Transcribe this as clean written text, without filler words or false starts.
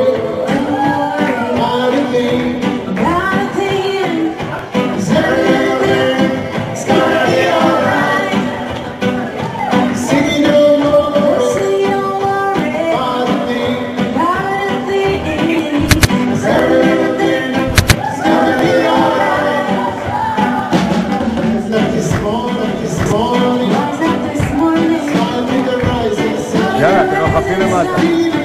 Yeah, I don't know how to feel about that.